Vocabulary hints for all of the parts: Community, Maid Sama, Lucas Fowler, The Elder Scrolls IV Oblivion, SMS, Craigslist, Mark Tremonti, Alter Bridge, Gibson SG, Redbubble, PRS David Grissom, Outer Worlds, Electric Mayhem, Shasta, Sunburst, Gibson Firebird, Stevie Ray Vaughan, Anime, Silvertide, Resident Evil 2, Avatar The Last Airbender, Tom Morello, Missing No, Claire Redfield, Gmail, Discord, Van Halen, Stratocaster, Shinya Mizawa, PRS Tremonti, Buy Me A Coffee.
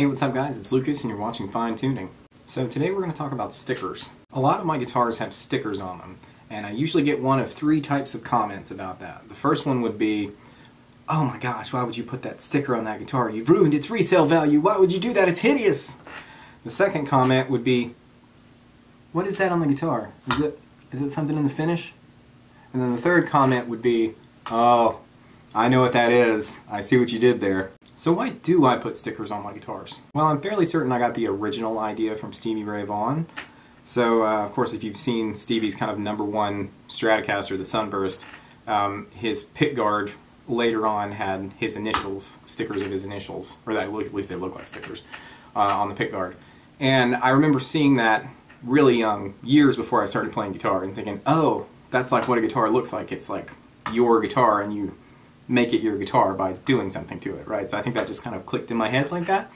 Hey, what's up guys, it's Lucas and you're watching Fine Tuning. So today we're going to talk about stickers. A lot of my guitars have stickers on them, and I usually get one of three types of comments about that. The first one would be, oh my gosh, why would you put that sticker on that guitar? You've ruined its resale value, why would you do that? It's hideous! The second comment would be, what is that on the guitar? Is it something in the finish? And then the third comment would be, oh, I know what that is, I see what you did there. So why do I put stickers on my guitars? Well, I'm fairly certain I got the original idea from Stevie Ray Vaughan. So, of course, if you've seen Stevie's kind of #1 Stratocaster, the Sunburst, his pick guard later on had his initials, stickers of his initials, or that, at least they look like stickers, on the pick guard. And I remember seeing that really young, years before I started playing guitar, and thinking, oh, that's like what a guitar looks like. It's like your guitar, and you make it your guitar by doing something to it, right? So I think that just kind of clicked in my head like that.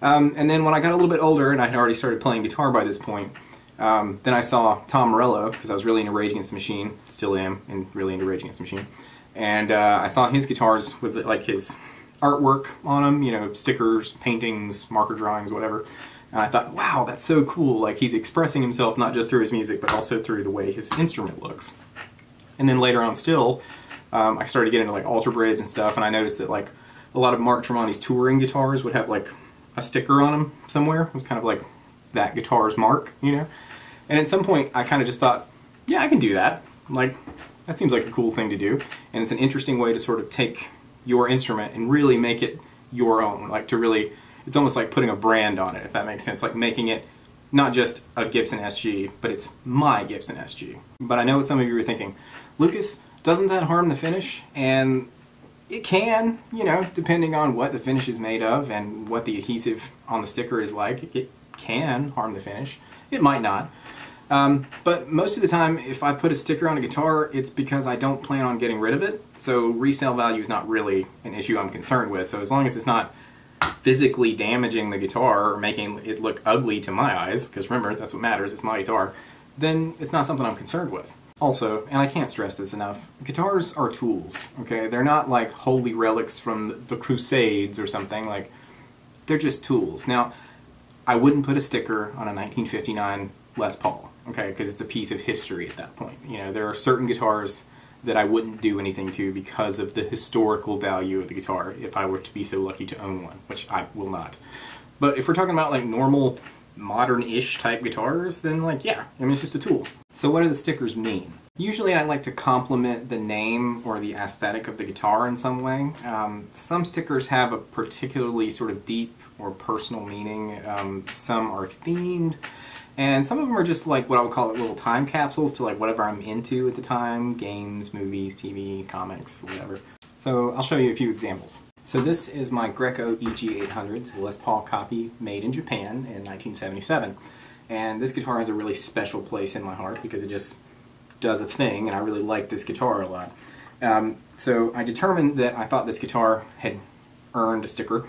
And then when I got a little bit older, and I had already started playing guitar by this point, then I saw Tom Morello, because I was really into Rage Against the Machine, still am, and really into Rage Against the Machine, and I saw his guitars with like his artwork on them, you know, stickers, paintings, marker drawings, whatever, and I thought, wow, that's so cool, like he's expressing himself not just through his music, but also through the way his instrument looks. And then later on still, I started getting into like Alter Bridge and stuff, and I noticed that like a lot of Mark Tremonti's touring guitars would have like a sticker on them somewhere. It was kind of like that guitar's mark, you know? And at some point I kind of just thought, yeah, I can do that. Like, that seems like a cool thing to do, and it's an interesting way to sort of take your instrument and really make it your own. Like, to really, it's almost like putting a brand on it, if that makes sense. Like making it not just a Gibson SG, but it's my Gibson SG. But I know what some of you were thinking, Lucas, doesn't that harm the finish? And it can, you know, depending on what the finish is made of and what the adhesive on the sticker is like, it can harm the finish. It might not. But most of the time, if I put a sticker on a guitar, it's because I don't plan on getting rid of it, so resale value is not really an issue I'm concerned with. So as long as it's not physically damaging the guitar or making it look ugly to my eyes, because remember, that's what matters, it's my guitar, then it's not something I'm concerned with. Also, and I can't stress this enough, guitars are tools, okay? They're not like holy relics from the Crusades or something, like, they're just tools. Now, I wouldn't put a sticker on a 1959 Les Paul, okay, because it's a piece of history at that point. You know, there are certain guitars that I wouldn't do anything to because of the historical value of the guitar, if I were to be so lucky to own one, which I will not. But if we're talking about like normal, modern-ish type guitars, then like, yeah, I mean, it's just a tool. So what do the stickers mean? Usually I like to compliment the name or the aesthetic of the guitar in some way. Some stickers have a particularly sort of deep or personal meaning. Some are themed, and some of them are just like what I would call it little time capsules to like whatever I'm into at the time, games, movies, TV, comics, whatever. So I'll show you a few examples. So this is my Greco EG800's Les Paul copy, made in Japan in 1977. And this guitar has a really special place in my heart because it just does a thing, and I really like this guitar a lot. So I determined that I thought this guitar had earned a sticker,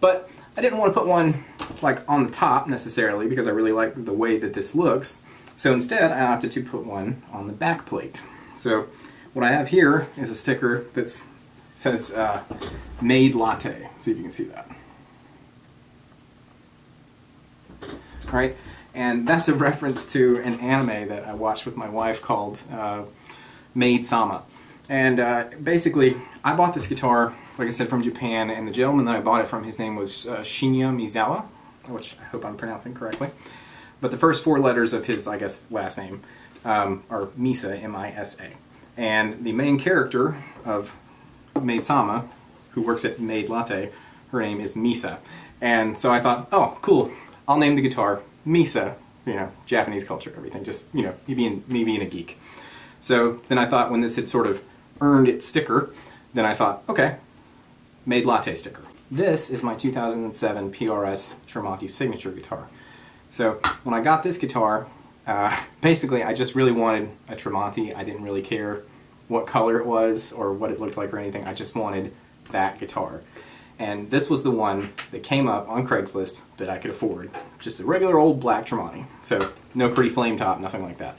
but I didn't want to put one like on the top necessarily because I really like the way that this looks. So instead I opted to put one on the back plate. So what I have here is a sticker that's says Maid Latte. See if you can see that. All right, and that's a reference to an anime that I watched with my wife called Maid Sama. And basically, I bought this guitar, like I said, from Japan, and the gentleman that I bought it from, his name was Shinya Mizawa, which I hope I'm pronouncing correctly. But the first four letters of his, I guess, last name are Misa, M-I-S-A. And the main character of Maid Sama, who works at Maid Latte, her name is Misa. And so I thought, oh, cool, I'll name the guitar Misa, you know, Japanese culture, everything, just, you know, me being a geek. So then I thought when this had sort of earned its sticker, then I thought, okay, Maid Latte sticker. This is my 2007 PRS Tremonti signature guitar. So when I got this guitar, basically I just really wanted a Tremonti. I didn't really care what color it was or what it looked like or anything. I just wanted that guitar. And this was the one that came up on Craigslist that I could afford. Just a regular old black Tremonti. So no pretty flame top, nothing like that.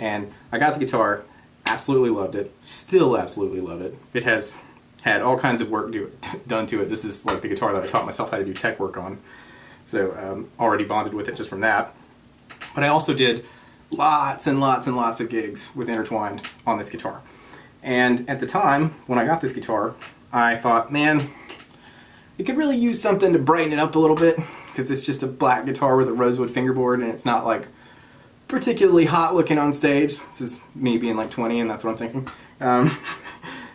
And I got the guitar, absolutely loved it, still absolutely love it. It has had all kinds of work done to it. This is like the guitar that I taught myself how to do tech work on. So already bonded with it just from that. But I also did lots and lots and lots of gigs with Intertwined on this guitar. And at the time, when I got this guitar, I thought, man, it could really use something to brighten it up a little bit, because it's just a black guitar with a rosewood fingerboard, and it's not like particularly hot looking on stage. This is me being like 20, and that's what I'm thinking.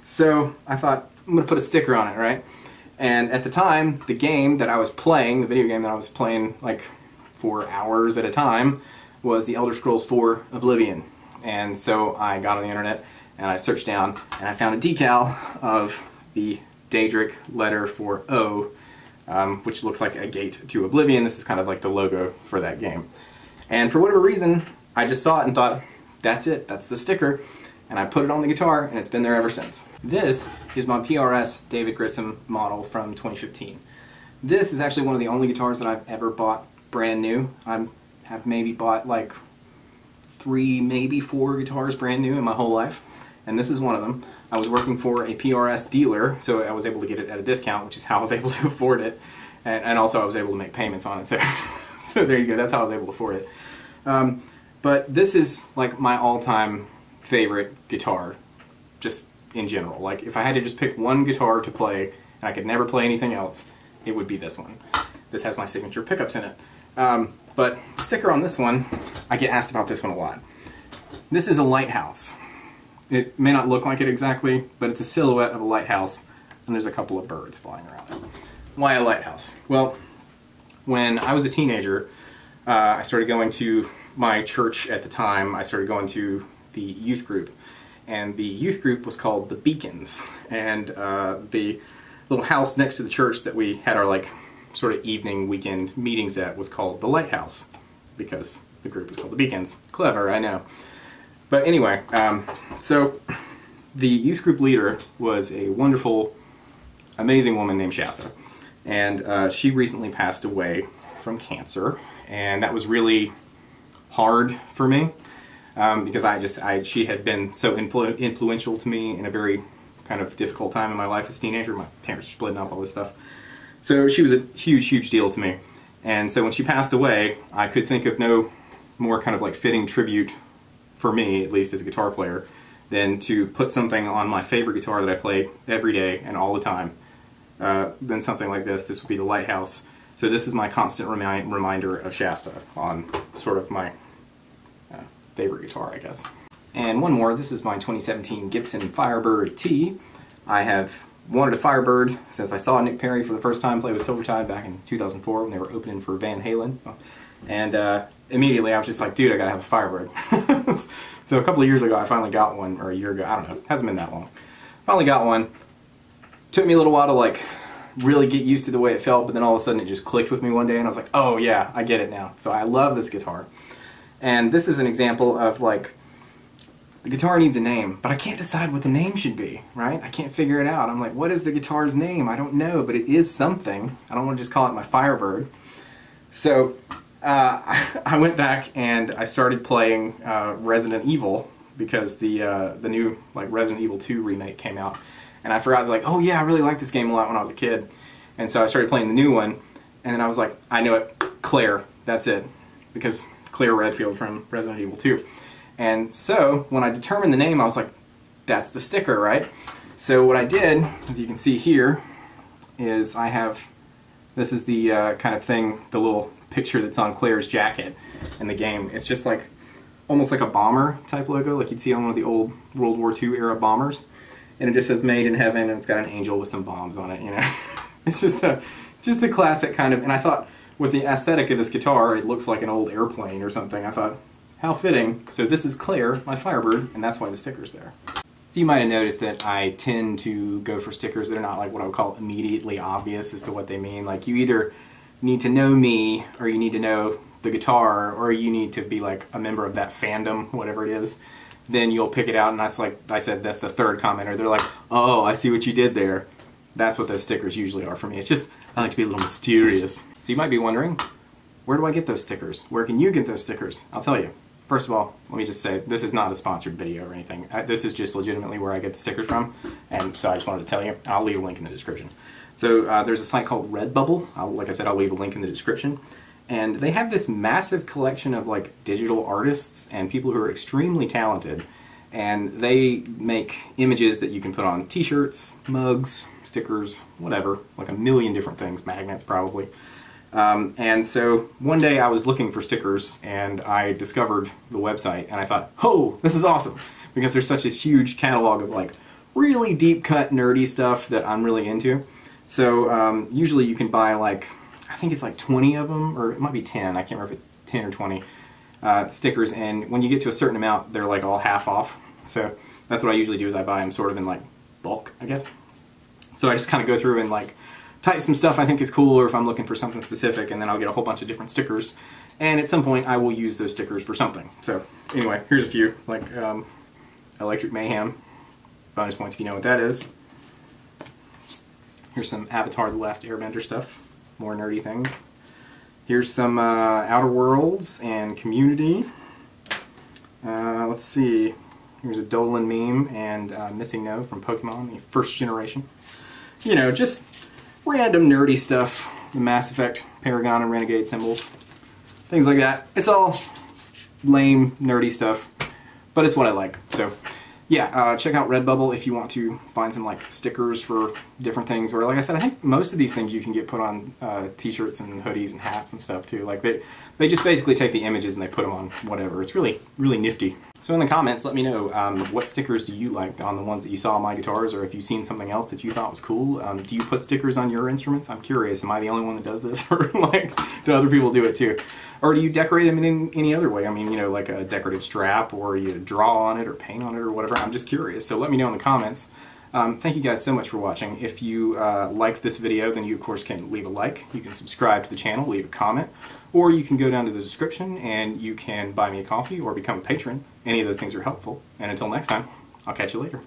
So I thought, I'm going to put a sticker on it, right? And at the time, the game that I was playing, the video game that I was playing like for hours at a time, was The Elder Scrolls IV Oblivion. And so I got on the internet and I searched down and I found a decal of the Daedric letter for O, which looks like a gate to Oblivion. This is kind of like the logo for that game. And for whatever reason, I just saw it and thought, that's it, that's the sticker. And I put it on the guitar and it's been there ever since. This is my PRS David Grissom model from 2015. This is actually one of the only guitars that I've ever bought brand new. I've maybe bought like 3, maybe 4 guitars brand new in my whole life, and this is one of them. I was working for a PRS dealer, so I was able to get it at a discount, which is how I was able to afford it, and also I was able to make payments on it, so, so there you go, that's how I was able to afford it. But this is like my all-time favorite guitar, just in general. Like, if I had to just pick one guitar to play, and I could never play anything else, it would be this one. This has my signature pickups in it. But the sticker on this one, I get asked about this one a lot. This is a lighthouse. It may not look like it exactly, but it's a silhouette of a lighthouse, and there's a couple of birds flying around it. Why a lighthouse? Well, when I was a teenager, I started going to my church at the time. I started going to the youth group, and the youth group was called the Beacons. And the little house next to the church that we had our like sort of evening weekend meetings at was called the Lighthouse, because the group was called the Beacons. Clever, I know. But anyway, so the youth group leader was a wonderful, amazing woman named Shasta, and she recently passed away from cancer, and that was really hard for me, because she had been so influential to me in a very kind of difficult time in my life as a teenager. My parents were splitting up, all this stuff. So she was a huge, huge deal to me. And so when she passed away, I could think of no more kind of like fitting tribute for me, at least as a guitar player, than to put something on my favorite guitar that I play every day and all the time. Then something like this. This would be the Lighthouse. So this is my constant reminder of Shasta on sort of my favorite guitar, I guess. And one more. This is my 2017 Gibson Firebird T. I have wanted a Firebird since I saw Nick Perry for the first time play with Silvertide back in 2004 when they were opening for Van Halen. And immediately I was just like, dude, I gotta have a Firebird. So a couple of years ago I finally got one, or a year ago, I don't know, it hasn't been that long. Finally got one. Took me a little while to like really get used to the way it felt, but then all of a sudden it just clicked with me one day and I was like, oh yeah, I get it now. So I love this guitar. And this is an example of like, the guitar needs a name, but I can't decide what the name should be, right? I can't figure it out. I'm like, what is the guitar's name? I don't know, but it is something. I don't want to just call it my Firebird. So I went back and I started playing Resident Evil, because the new like Resident Evil 2 remake came out. And I forgot, like, oh yeah, I really liked this game a lot when I was a kid. And so I started playing the new one, and then I was like, I know it, Claire, that's it. Because Claire Redfield from Resident Evil 2. And so, when I determined the name, I was like, that's the sticker, right? So what I did, as you can see here, is I have, this is the kind of thing, the little picture that's on Claire's jacket in the game. It's just like, almost like a bomber type logo, like you'd see on one of the old World War II era bombers. And it just says Made in Heaven, and it's got an angel with some bombs on it, you know? It's just the classic kind of, and I thought, with the aesthetic of this guitar, it looks like an old airplane or something. I thought, how fitting. So this is Claire, my Firebird, and that's why the sticker's there. So you might have noticed that I tend to go for stickers that are not like what I would call immediately obvious as to what they mean. Like, you either need to know me, or you need to know the guitar, or you need to be like a member of that fandom, whatever it is. Then you'll pick it out, and that's like, I said, that's the third commenter. They're like, oh, I see what you did there. That's what those stickers usually are for me. It's just, I like to be a little mysterious. So you might be wondering, where do I get those stickers? Where can you get those stickers? I'll tell you. First of all, let me just say, this is not a sponsored video or anything. This is just legitimately where I get the stickers from, and so I just wanted to tell you. I'll leave a link in the description. So there's a site called Redbubble. Like I said, I'll leave a link in the description. And they have this massive collection of like digital artists and people who are extremely talented. And they make images that you can put on t-shirts, mugs, stickers, whatever. Like a million different things, magnets probably. And so one day I was looking for stickers and I discovered the website and I thought, oh, this is awesome, because there's such this huge catalog of like really deep cut nerdy stuff that I'm really into. So usually you can buy like, I think it's like 20 of them, or it might be 10, I can't remember if it's 10 or 20 stickers, and when you get to a certain amount they're like all half off. So that's what I usually do, is I buy them sort of in like bulk, I guess. So I just kind of go through and like type some stuff I think is cool, or if I'm looking for something specific, and then I'll get a whole bunch of different stickers, and at some point I will use those stickers for something. So anyway, here's a few, like Electric Mayhem, bonus points if you know what that is. Here's some Avatar The Last Airbender stuff, more nerdy things. Here's some Outer Worlds and Community. Let's see, here's a Dolan meme and Missing No from Pokemon, the first generation. You know, just random nerdy stuff, the Mass Effect, Paragon, and Renegade symbols, things like that. It's all lame, nerdy stuff, but it's what I like. So, yeah, check out Redbubble if you want to find some like stickers for different things. Or like I said, I think most of these things you can get put on t-shirts and hoodies and hats and stuff too. Like they just basically take the images and they put them on whatever. It's really, really nifty. So in the comments, let me know what stickers do you like on the ones that you saw on my guitars, or if you've seen something else that you thought was cool. Do you put stickers on your instruments? I'm curious, am I the only one that does this? Or like, do other people do it too? Or do you decorate them in any other way? I mean, you know, like a decorative strap, or you draw on it or paint on it or whatever. I'm just curious, so let me know in the comments. Thank you guys so much for watching. If you liked this video, then you of course can leave a like, you can subscribe to the channel, leave a comment, or you can go down to the description and you can buy me a coffee or become a patron. Any of those things are helpful. And until next time, I'll catch you later.